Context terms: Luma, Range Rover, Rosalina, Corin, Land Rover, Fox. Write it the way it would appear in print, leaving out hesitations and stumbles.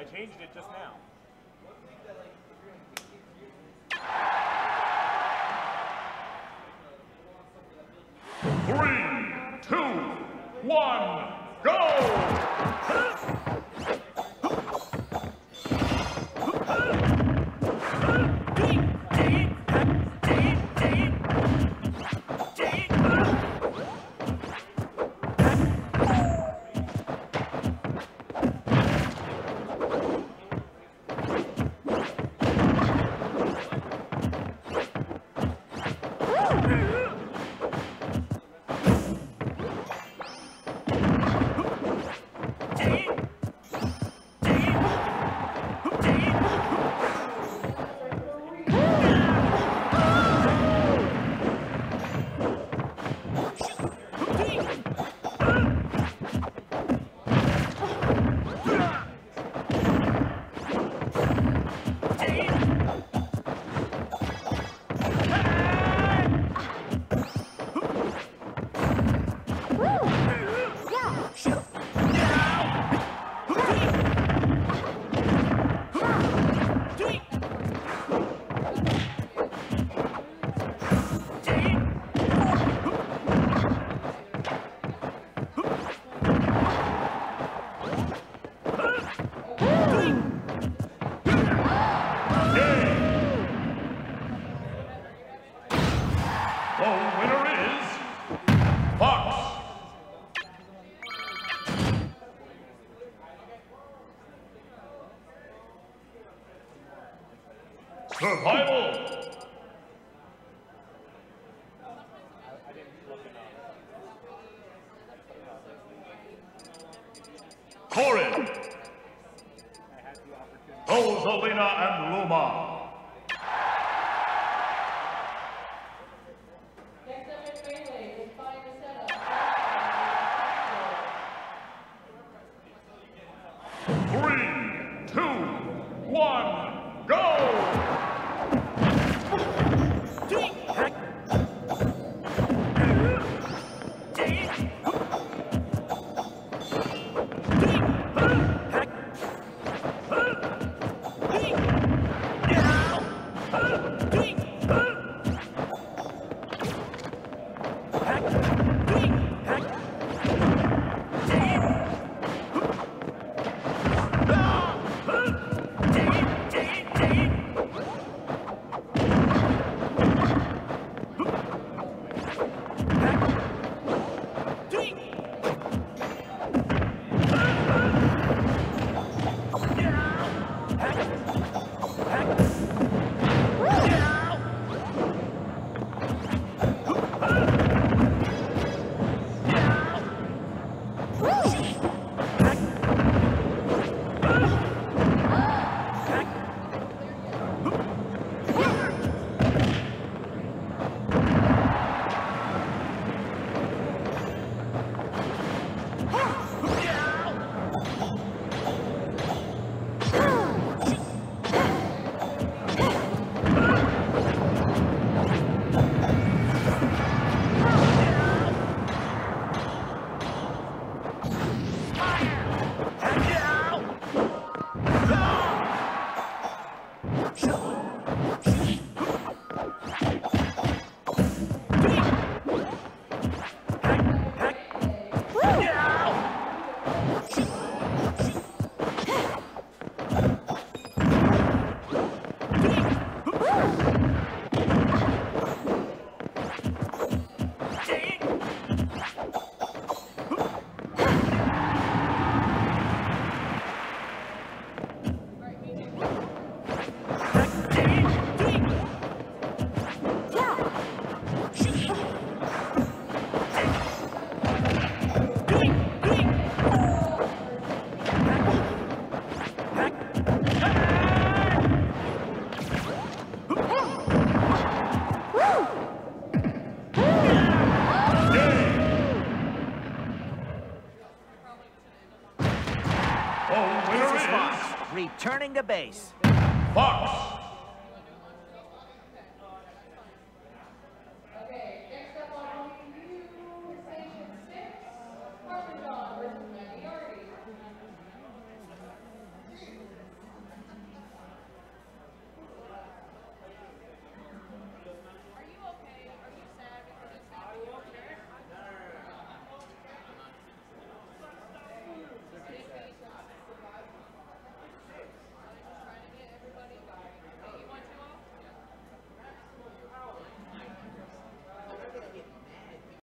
I changed it just now. Survival! Corin! Rosalina and Luma! Next up in melee, we'll find the setup. 3, 2, 1, go! Returning to base. Fox!